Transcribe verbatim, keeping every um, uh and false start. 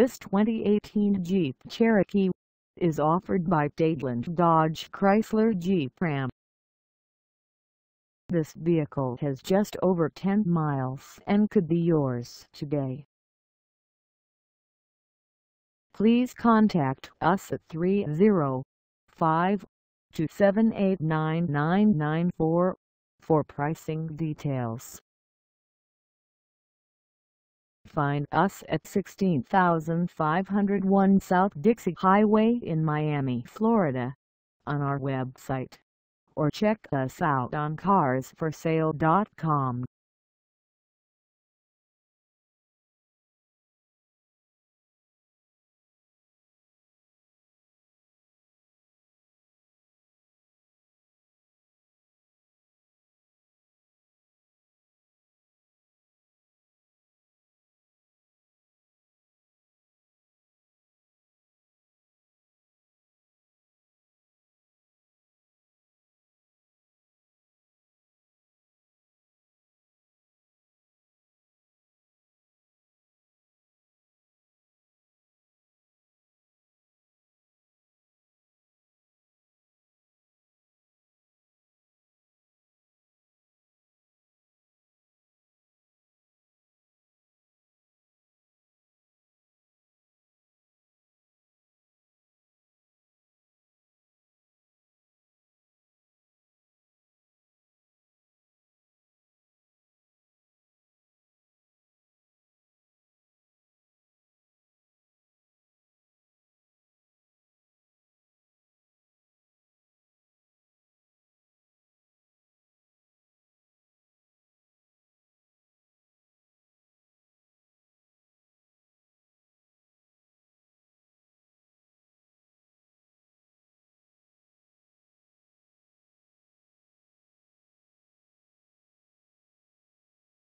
This twenty eighteen Jeep Cherokee is offered by Dadeland Dodge Chrysler Jeep Ram. This vehicle has just over ten miles and could be yours today. Please contact us at three zero five, two seven eight, nine nine nine four for pricing details. Find us at sixteen thousand five hundred one South Dixie Highway in Miami, Florida, on our website, or check us out on cars for sale dot com.